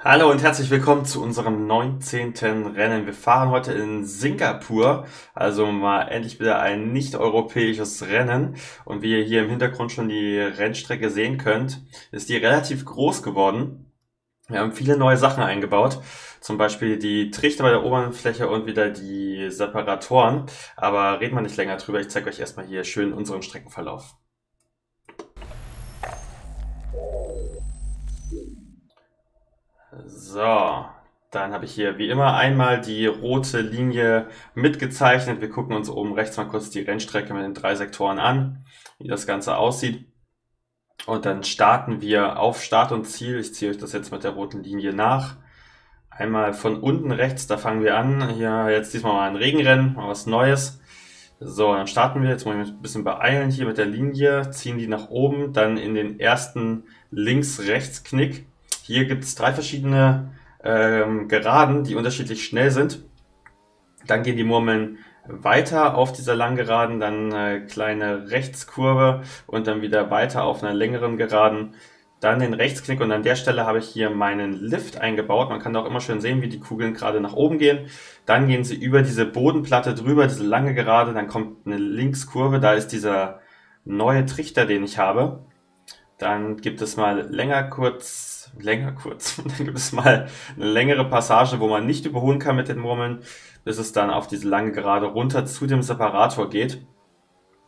Hallo und herzlich willkommen zu unserem 19. Rennen. Wir fahren heute in Singapur, also mal endlich wieder ein nicht-europäisches Rennen. Und wie ihr hier im Hintergrund schon die Rennstrecke sehen könnt, ist die relativ groß geworden. Wir haben viele neue Sachen eingebaut, zum Beispiel die Trichter bei der Oberfläche und wieder die Separatoren. Aber reden wir nicht länger drüber, ich zeige euch erstmal hier schön unseren Streckenverlauf. So, dann habe ich hier wie immer einmal die rote Linie mitgezeichnet. Wir gucken uns oben rechts mal kurz die Rennstrecke mit den 3 Sektoren an, wie das Ganze aussieht. Und dann starten wir auf Start und Ziel. Ich ziehe euch das jetzt mit der roten Linie nach. Einmal von unten rechts, da fangen wir an. Hier jetzt diesmal mal ein Regenrennen, mal was Neues. So, dann starten wir. Jetzt muss ich mich ein bisschen beeilen hier mit der Linie. Ziehen die nach oben, dann in den ersten Links-Rechts-Knick. Hier gibt es 3 verschiedene Geraden, die unterschiedlich schnell sind. Dann gehen die Murmeln weiter auf dieser langen Geraden, dann eine kleine Rechtskurve und dann wieder weiter auf einer längeren Geraden. Dann den Rechtsknick und an der Stelle habe ich hier meinen Lift eingebaut. Man kann auch immer schön sehen, wie die Kugeln gerade nach oben gehen. Dann gehen sie über diese Bodenplatte drüber, diese lange Gerade, dann kommt eine Linkskurve. Da ist dieser neue Trichter, den ich habe. Dann gibt es mal dann gibt es mal eine längere Passage, wo man nicht überholen kann mit den Murmeln, bis es dann auf diese lange Gerade runter zu dem Separator geht.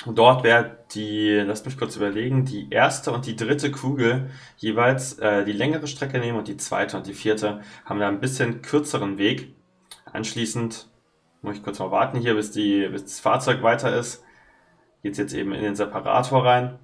Und dort wäre die, lasst mich kurz überlegen, die erste und die dritte Kugel jeweils die längere Strecke nehmen und die zweite und die vierte haben da ein bisschen kürzeren Weg. Anschließend muss ich kurz mal warten hier, bis das Fahrzeug weiter ist. Geht es jetzt eben in den Separator rein.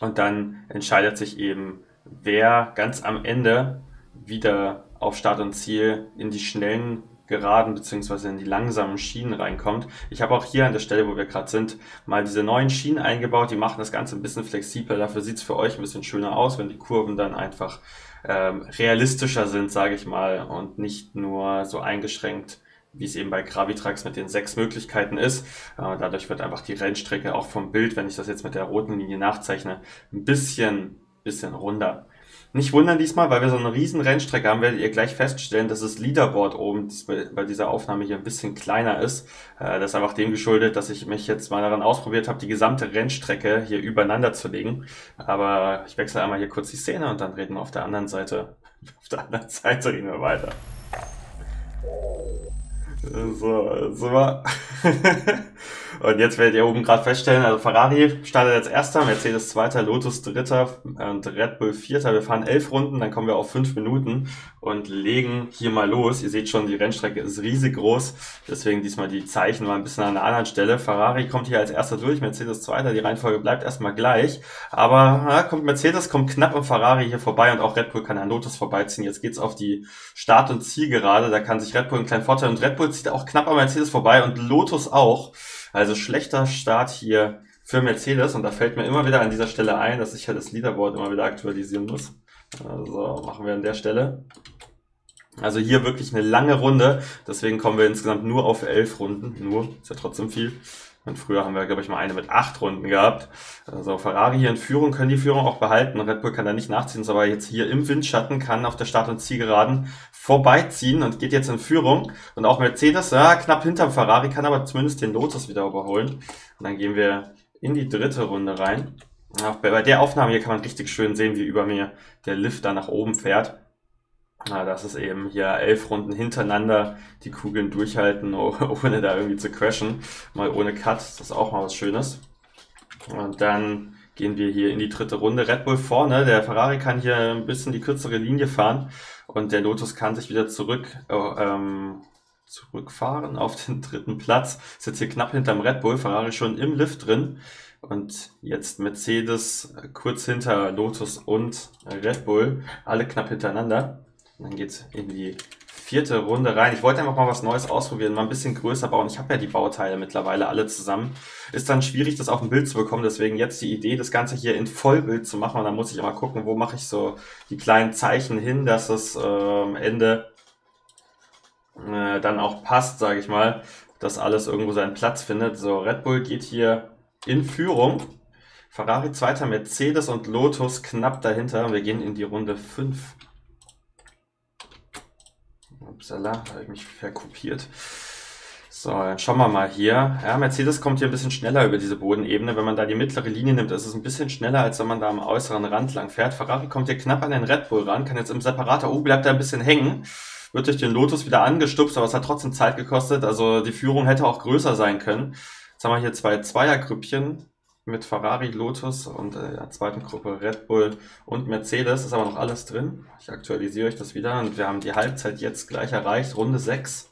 Und dann entscheidet sich eben, wer ganz am Ende wieder auf Start und Ziel in die schnellen Geraden bzw. in die langsamen Schienen reinkommt. Ich habe auch hier an der Stelle, wo wir gerade sind, mal diese neuen Schienen eingebaut. Die machen das Ganze ein bisschen flexibler. Dafür sieht es für euch ein bisschen schöner aus, wenn die Kurven dann einfach realistischer sind, sage ich mal, und nicht nur so eingeschränkt, wie es eben bei Gravitrax mit den 6 Möglichkeiten ist. Dadurch wird einfach die Rennstrecke auch vom Bild, wenn ich das jetzt mit der roten Linie nachzeichne, ein bisschen runder. Nicht wundern diesmal, weil wir so eine riesen Rennstrecke haben, werdet ihr gleich feststellen, dass das Leaderboard oben bei dieser Aufnahme hier ein bisschen kleiner ist. Das ist einfach dem geschuldet, dass ich mich jetzt mal daran ausprobiert habe, die gesamte Rennstrecke hier übereinander zu legen. Aber ich wechsle einmal hier kurz die Szene und dann reden wir auf der anderen Seite reden wir weiter. So, super. Und jetzt werdet ihr oben gerade feststellen, also Ferrari startet als Erster, Mercedes Zweiter, Lotus Dritter und Red Bull Vierter. Wir fahren 11 Runden, dann kommen wir auf 5 Minuten und legen hier mal los. Ihr seht schon, die Rennstrecke ist riesig groß, deswegen diesmal die Zeichen mal ein bisschen an einer anderen Stelle. Ferrari kommt hier als Erster durch, Mercedes Zweiter, die Reihenfolge bleibt erstmal gleich. Aber na, kommt Mercedes, kommt knapp an Ferrari hier vorbei und auch Red Bull kann an Lotus vorbeiziehen. Jetzt geht's auf die Start- und Zielgerade, da kann sich Red Bull einen kleinen Vorteil und Red Bull zieht auch knapp an Mercedes vorbei und Lotus auch. Also schlechter Start hier für Mercedes und da fällt mir immer wieder an dieser Stelle ein, dass ich ja das Leaderboard immer wieder aktualisieren muss. Also machen wir an der Stelle. Also hier wirklich eine lange Runde, deswegen kommen wir insgesamt nur auf 11 Runden. Nur, ist ja trotzdem viel. Und früher haben wir, glaube ich, mal eine mit 8 Runden gehabt. Also Ferrari hier in Führung, können die Führung auch behalten. Red Bull kann da nicht nachziehen, aber jetzt hier im Windschatten kann auf der Start- und Zielgeraden vorbeiziehen und geht jetzt in Führung. Und auch Mercedes, ja, knapp hinterm Ferrari, kann aber zumindest den Lotus wieder überholen. Und dann gehen wir in die dritte Runde rein. Auch bei der Aufnahme hier kann man richtig schön sehen, wie über mir der Lift da nach oben fährt. Ja, das ist eben hier 11 Runden hintereinander, die Kugeln durchhalten, ohne da irgendwie zu crashen. Mal ohne Cut, das ist auch mal was Schönes. Und dann gehen wir hier in die dritte Runde. Red Bull vorne, der Ferrari kann hier ein bisschen die kürzere Linie fahren und der Lotus kann sich wieder zurückfahren auf den dritten Platz. Ist jetzt hier knapp hinterm Red Bull, Ferrari schon im Lift drin. Und jetzt Mercedes kurz hinter Lotus und Red Bull, alle knapp hintereinander. Dann geht's in die vierte Runde rein. Ich wollte einfach mal was Neues ausprobieren, mal ein bisschen größer bauen. Ich habe ja die Bauteile mittlerweile alle zusammen. Ist dann schwierig, das auf ein Bild zu bekommen. Deswegen jetzt die Idee, das Ganze hier in Vollbild zu machen. Und dann muss ich immer gucken, wo mache ich so die kleinen Zeichen hin, dass es am Ende dann auch passt, sage ich mal. Dass alles irgendwo seinen Platz findet. So, Red Bull geht hier in Führung. Ferrari Zweiter, Mercedes und Lotus knapp dahinter. Wir gehen in die Runde 5. Upsala, habe ich mich verkopiert. So, dann schauen wir mal hier. Ja, Mercedes kommt hier ein bisschen schneller über diese Bodenebene. Wenn man da die mittlere Linie nimmt, ist es ein bisschen schneller, als wenn man da am äußeren Rand lang fährt. Ferrari kommt hier knapp an den Red Bull ran, kann jetzt im Separator, bleibt da ein bisschen hängen. Wird durch den Lotus wieder angestupst, aber es hat trotzdem Zeit gekostet. Also die Führung hätte auch größer sein können. Jetzt haben wir hier zwei Zweiergrüppchen mit Ferrari, Lotus und der zweiten Gruppe Red Bull und Mercedes. Ist aber noch alles drin. Ich aktualisiere euch das wieder und wir haben die Halbzeit jetzt gleich erreicht, Runde 6.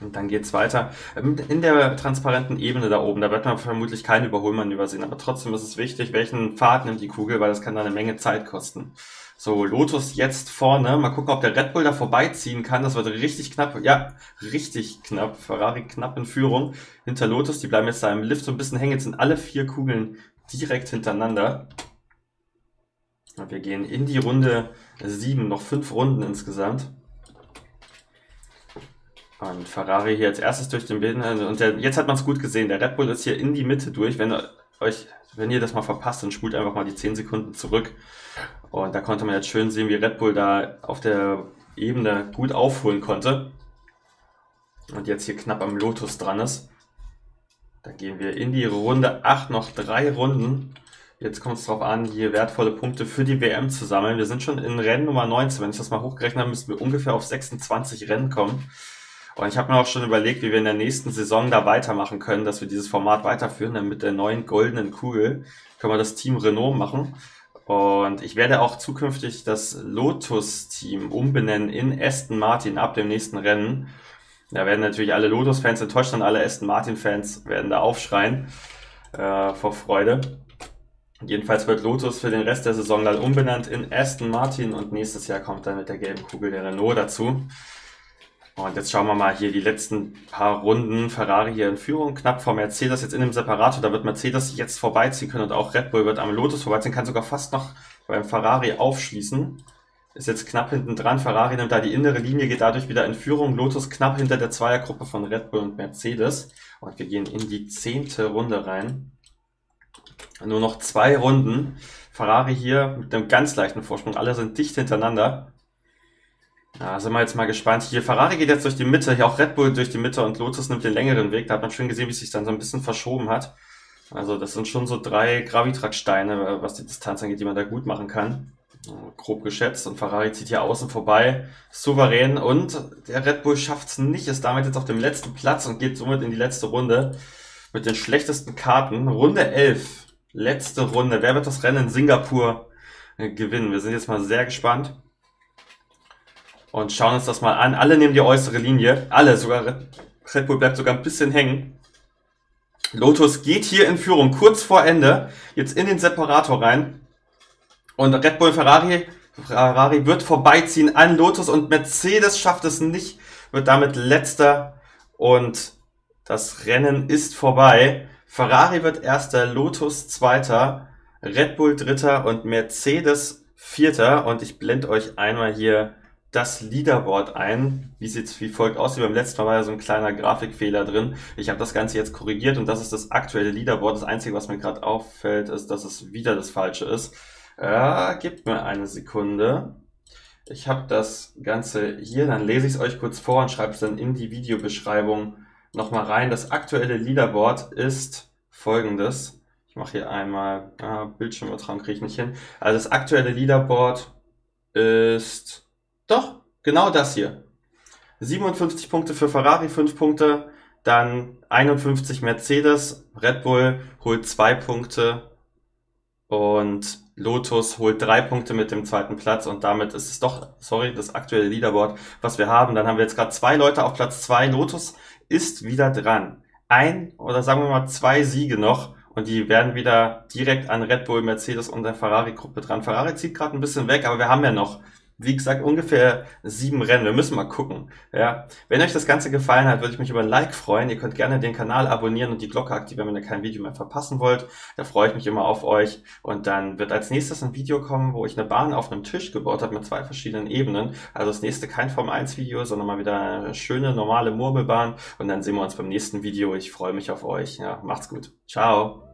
Und dann geht's weiter. In der transparenten Ebene da oben, da wird man vermutlich keinen Überholmanöver sehen, aber trotzdem ist es wichtig, welchen Pfad nimmt die Kugel, weil das kann da eine Menge Zeit kosten. So, Lotus jetzt vorne. Mal gucken, ob der Red Bull da vorbeiziehen kann. Das wird richtig knapp. Ja, richtig knapp. Ferrari knapp in Führung hinter Lotus. Die bleiben jetzt da im Lift so ein bisschen hängen. Jetzt sind alle vier Kugeln direkt hintereinander. Und wir gehen in die Runde 7. Noch 5 Runden insgesamt. Und Ferrari hier als erstes durch den Bild. Und jetzt hat man es gut gesehen. Der Red Bull ist hier in die Mitte durch. Wenn ihr das mal verpasst, dann spult einfach mal die 10 Sekunden zurück. Und da konnte man jetzt schön sehen, wie Red Bull da auf der Ebene gut aufholen konnte. Und jetzt hier knapp am Lotus dran ist. Dann gehen wir in die Runde 8, noch 3 Runden. Jetzt kommt es darauf an, hier wertvolle Punkte für die WM zu sammeln. Wir sind schon in Rennen Nummer 19. Wenn ich das mal hochgerechnet habe, müssen wir ungefähr auf 26 Rennen kommen. Und ich habe mir auch schon überlegt, wie wir in der nächsten Saison da weitermachen können, dass wir dieses Format weiterführen. Denn mit der neuen goldenen Kugel können wir das Team Renault machen. Und ich werde auch zukünftig das Lotus-Team umbenennen in Aston Martin ab dem nächsten Rennen. Da werden natürlich alle Lotus-Fans enttäuscht und alle Aston Martin-Fans werden da aufschreien vor Freude. Jedenfalls wird Lotus für den Rest der Saison dann umbenannt in Aston Martin und nächstes Jahr kommt dann mit der gelben Kugel der Renault dazu. Und jetzt schauen wir mal hier die letzten paar Runden. Ferrari hier in Führung, knapp vor Mercedes, jetzt in dem Separator. Da wird Mercedes jetzt vorbeiziehen können und auch Red Bull wird am Lotus vorbeiziehen, kann sogar fast noch beim Ferrari aufschließen. Ist jetzt knapp hinten dran. Ferrari nimmt da die innere Linie, geht dadurch wieder in Führung. Lotus knapp hinter der Zweiergruppe von Red Bull und Mercedes. Und wir gehen in die 10. Runde rein. Nur noch 2 Runden. Ferrari hier mit einem ganz leichten Vorsprung. Alle sind dicht hintereinander. Da sind wir jetzt mal gespannt. Hier Ferrari geht jetzt durch die Mitte, hier auch Red Bull durch die Mitte und Lotus nimmt den längeren Weg. Da hat man schön gesehen, wie es sich dann so ein bisschen verschoben hat. Also das sind schon so 3 Gravitrax-Steine, was die Distanz angeht, die man da gut machen kann. Grob geschätzt und Ferrari zieht hier außen vorbei, souverän und der Red Bull schafft es nicht, ist damit jetzt auf dem letzten Platz und geht somit in die letzte Runde mit den schlechtesten Karten. Runde 11, letzte Runde. Wer wird das Rennen in Singapur gewinnen? Wir sind jetzt mal sehr gespannt. Und schauen uns das mal an. Alle nehmen die äußere Linie. Alle, sogar Red Bull bleibt sogar ein bisschen hängen. Lotus geht hier in Führung, kurz vor Ende. Jetzt in den Separator rein. Und Red Bull Ferrari wird vorbeiziehen an Lotus. Und Mercedes schafft es nicht, wird damit letzter. Und das Rennen ist vorbei. Ferrari wird erster, Lotus zweiter, Red Bull dritter und Mercedes vierter. Und ich blende euch einmal hier das Leaderboard ein. Wie sieht es wie folgt aus? Wie beim letzten Mal war ja so ein kleiner Grafikfehler drin. Ich habe das Ganze jetzt korrigiert und das ist das aktuelle Leaderboard. Das Einzige, was mir gerade auffällt, ist, dass es wieder das Falsche ist. Gebt mir eine Sekunde. Ich habe das Ganze hier, dann lese ich es euch kurz vor und schreibe es dann in die Videobeschreibung nochmal rein. Das aktuelle Leaderboard ist folgendes. Ich mache hier einmal Bildschirmübertragung, kriege ich nicht hin. Also das aktuelle Leaderboard ist... Doch, genau das hier. 57 Punkte für Ferrari, 5 Punkte, dann 51 Mercedes, Red Bull holt 2 Punkte und Lotus holt 3 Punkte mit dem zweiten Platz und damit ist es doch, sorry, das aktuelle Leaderboard, was wir haben. Dann haben wir jetzt gerade 2 Leute auf Platz 2, Lotus ist wieder dran. Oder sagen wir mal 2 Siege noch. Und die werden wieder direkt an Red Bull, Mercedes und der Ferrari-Gruppe dran. Ferrari zieht gerade ein bisschen weg, aber wir haben ja noch, wie gesagt, ungefähr 7 Rennen. Wir müssen mal gucken. Ja. Wenn euch das Ganze gefallen hat, würde ich mich über ein Like freuen. Ihr könnt gerne den Kanal abonnieren und die Glocke aktivieren, wenn ihr kein Video mehr verpassen wollt. Da freue ich mich immer auf euch. Und dann wird als nächstes ein Video kommen, wo ich eine Bahn auf einem Tisch gebaut habe mit 2 verschiedenen Ebenen. Also das nächste kein Formel-1-Video, sondern mal wieder eine schöne, normale Murmelbahn. Und dann sehen wir uns beim nächsten Video. Ich freue mich auf euch. Ja, macht's gut. Ciao.